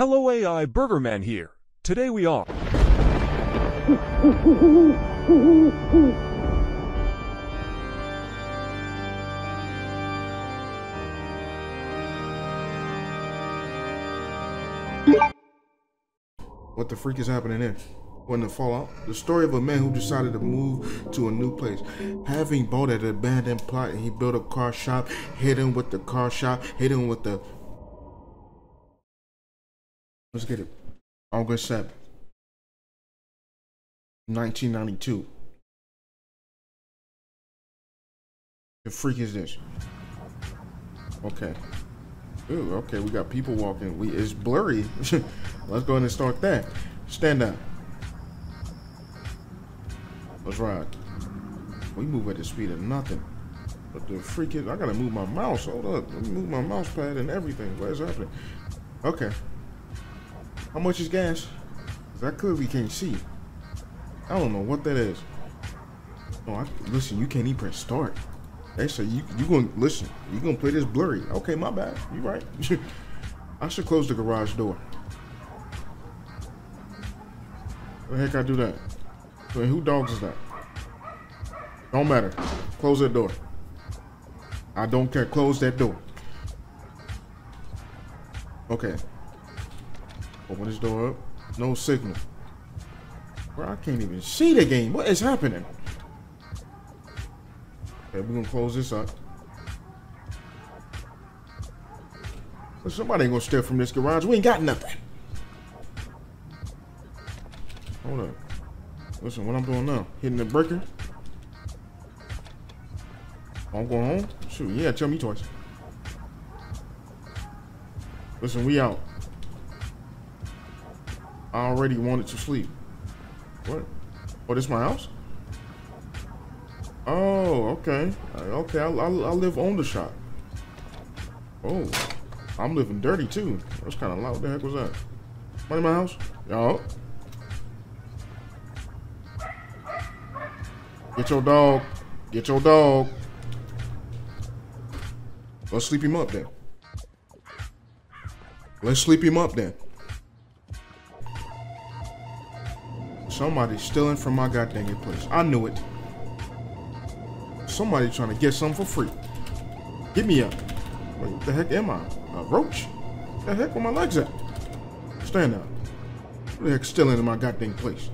Hello AI Burgerman here. Today we are What the freak is happening here? When the Fallout, the story of a man who decided to move to a new place. Having bought an abandoned plot, he built a car shop, hidden with the car shop, hidden with the... Let's get it. August 7th, 1992. The freak is this. Okay. Ooh, okay, we got people walking. It's blurry. Let's go ahead and start that. Stand up. Let's ride. We move at the speed of nothing. But the freak is, I gotta move my mouse. Hold up. Let me move my mouse pad and everything. What is happening? Okay. How much is gas? Because I clearly can't see. I don't know what that is. Oh, listen, you can't even press start. They say you gonna listen. You gonna play this blurry. Okay, my bad. You right. I should close the garage door. What the heck I do that? Wait, who dogs is that? Don't matter. Close that door. I don't care. Close that door. Okay. Open this door up. No signal. Bro, I can't even see the game. What is happening? Okay, we're gonna close this up. But somebody ain't gonna step from this garage. We ain't got nothing. Hold up. Listen, what I'm doing now? Hitting the breaker. I'm going home. Shoot, yeah, tell me twice. Listen, we out. I already wanted to sleep. What? Oh, this my house? Oh, okay. Okay, I live on the shop. Oh, I'm living dirty too. That was kind of loud. What the heck was that? Money in my house? Y'all. Get your dog. Get your dog. Let's sleep him up then. Let's sleep him up then. Somebody's stealing from my goddamn place. I knew it. Somebody trying to get something for free. Get me up. Wait, what the heck am I? A roach? What the heck were my legs at? Stand up. What the heck stealing in my goddamn place?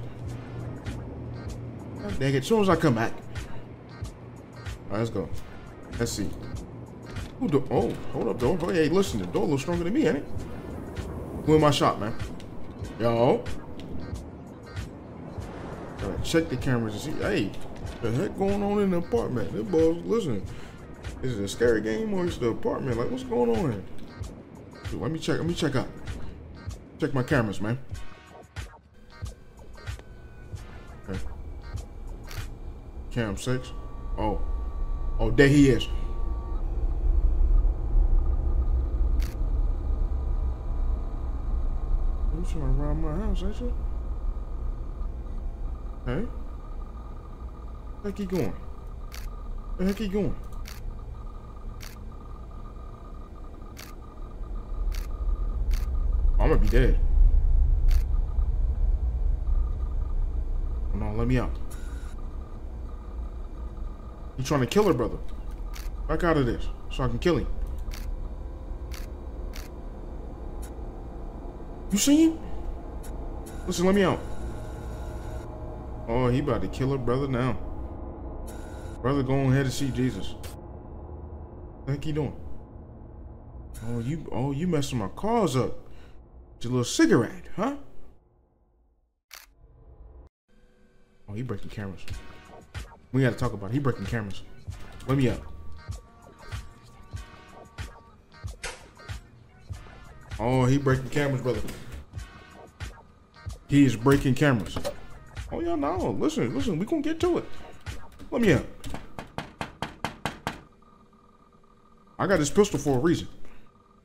God dang it. As soon as I come back. Alright, let's go. Let's see. Who do oh, hold up, door. Hey, listen, the door a little stronger than me, ain't it? Who in my shop, man? Yo. Check the cameras and see. Hey, the heck going on in the apartment? This boys, listen, is it a scary game or is the apartment? Like, what's going on here? Dude, let me check. Let me check out. Check my cameras, man. Okay. Cam 6. Oh, oh, there he is. You trying to rob my house, ain't you? Hey, where the heck he going? Where the heck he going? I'm gonna be dead. No, let me out. You trying to kill her, brother? Back out of this, so I can kill him. You see him? Listen, let me out. Oh, he about to kill her brother now. Brother, go ahead and see Jesus. What the heck he doing? Oh, you messing my cars up. It's your little cigarette, huh? Oh, he breaking cameras. We gotta talk about it. He breaking cameras. Let me out. Oh, he breaking cameras, brother. He is breaking cameras. Oh yeah, no, listen, we gonna get to it. Let me out. I got this pistol for a reason.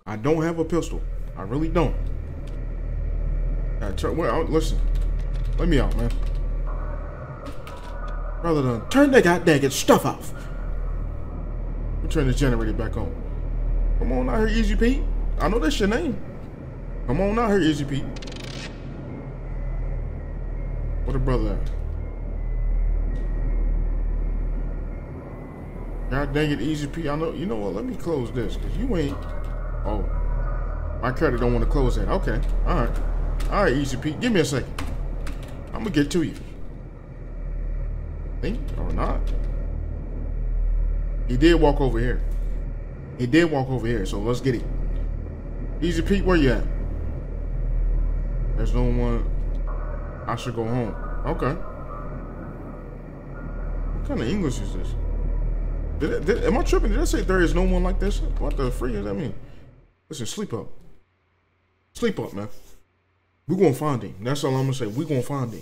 I don't have a pistol. I really don't. Well, listen, let me out, man. Brother done turn that goddamn stuff off. Let me turn this generator back on. Come on out here, Easy Pete. I know that's your name. Come on out here, Izzy P. Where the brother at? God dang it, Izzy P. I know. You know what? Let me close this, cause you ain't. Oh, my credit don't want to close that. Okay. All right. All right, Izzy P. Give me a second. I'm gonna get to you. Think or not? He did walk over here. He did walk over here. So let's get it. Izzy P, where you at? There's no one. I should go home. Okay. What kind of English is this? Am I tripping? Did I say there is no one like this? What the freak does that mean? Listen, sleep up. Sleep up, man. We're going to find him. That's all I'm going to say. We're going to find him.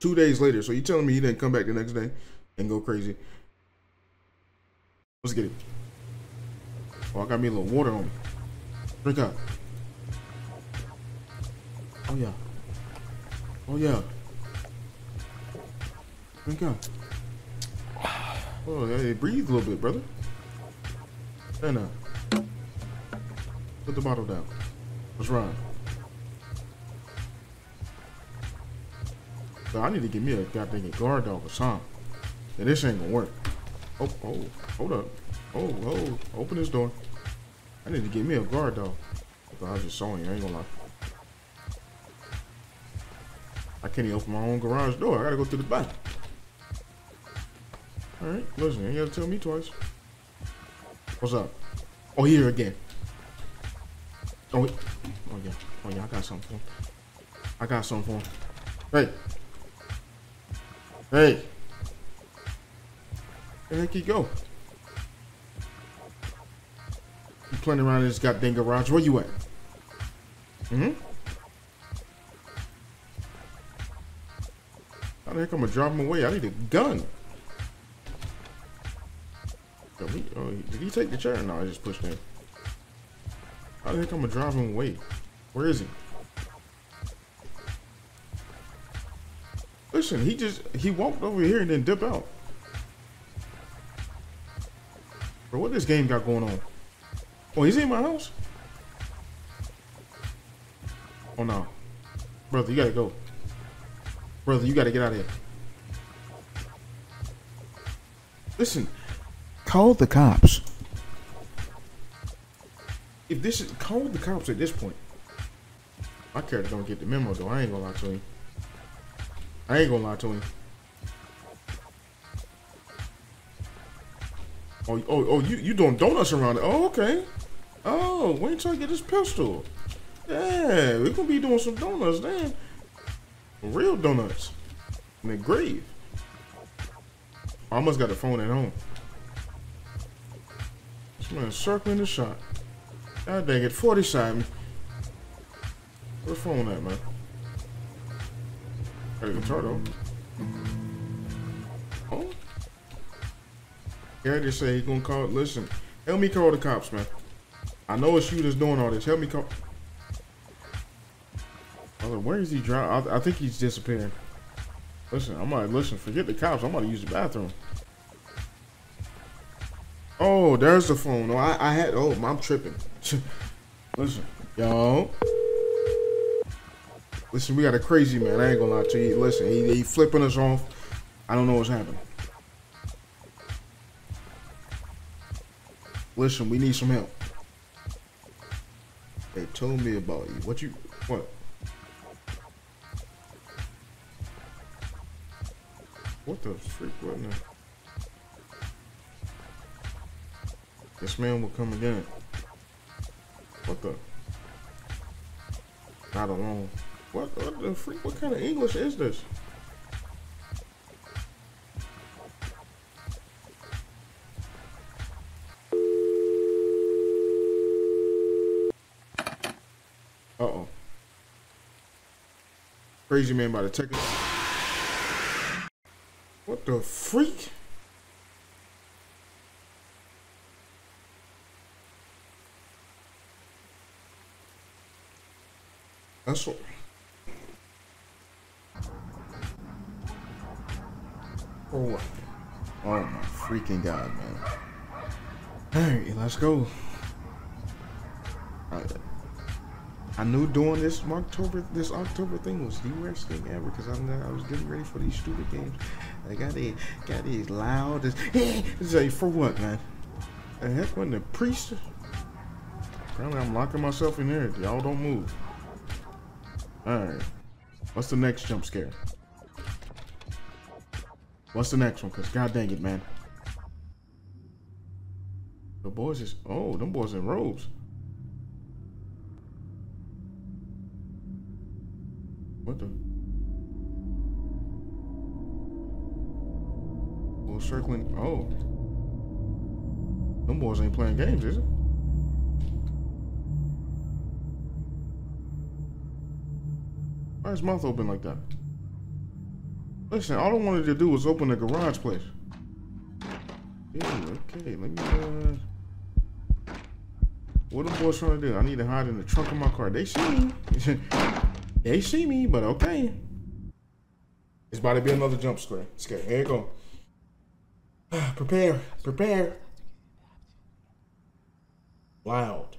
2 days later. So you're telling me he didn't come back the next day and go crazy? Let's get it. Oh, I got me a little water on me. Drink up. Oh, yeah. Oh, yeah. Drink up. Oh, hey, breathe a little bit, brother. And put the bottle down. What's wrong? So I need to get me a goddamn guard dog or something. And this ain't gonna work. Oh, oh, hold up. Oh, oh, open this door. I need to get me a guard dog. I just saw him, I ain't gonna lie. I can't even open my own garage door. I gotta go through the back. Alright, listen, you gotta tell me twice. What's up? Oh, here again. Oh, wait. Oh, yeah. Oh, yeah, I got something for him. I got something for him. Hey. Hey. Where the heck he go? You playing around in this goddamn garage. Where you at? Mm-hmm. How the heck I'm gonna drive him away? I need a gun. Oh, did he take the chair? No, I just pushed him. How the heck I'm gonna drive him away? Where is he? Listen, he walked over here and then dipped out. Bro, what this game got going on? Oh, he's in my house? Oh no. Brother, you gotta go. Brother, you gotta get out of here. Listen. Call the cops. If this is, call the cops at this point. My character don't get the memo though. I ain't gonna lie to him. I ain't gonna lie to him. Oh, oh, oh! You doing donuts around it? Oh, okay. Oh, wait until I get this pistol. Yeah, we gonna be doing some donuts then. Real donuts in the grave. I must got the phone at home. This man circling the shot. God dang it, 40 side me. Where the phone at, man? Hey, Tardo. Oh? Gary just said he's gonna call. Listen, help me call the cops, man. I know it's you that's doing all this. Help me call. Brother, where is he driving? I think he's disappearing. Listen, I'm like, listen, forget the cops. I'm about to use the bathroom. Oh, there's the phone. Oh, I had. Oh, I'm tripping. Listen, yo. Listen, we got a crazy man. I ain't gonna lie to you. Listen, he flipping us off. I don't know what's happening. Listen, we need some help. They told me about you. What you? What? What the freak right now? This man will come again. What the? Not alone. What the freak? What kind of English is this? Uh-oh. Crazy man by the ticket. What the freak? That's what. Oh, oh my freaking God, man. Alright, let's go. I knew doing this October thing was the worst thing ever, because I was getting ready for these stupid games. I got these loud. It's like, for what, man? The heck, when the priest? Apparently, I'm locking myself in here. Y'all don't move. All right. What's the next jump scare? What's the next one? Cause god dang it, man. The boys is them boys in robes. What the? Well, circling. Oh, them boys ain't playing games, is it? Why is his mouth open like that? Listen, all I wanted to do was open the garage place. Yeah, okay, let me. What them boys trying to do? I need to hide in the trunk of my car. They see me. They see me, but okay. It's about to be another jump scare. Here you go. Prepare. Prepare. Loud.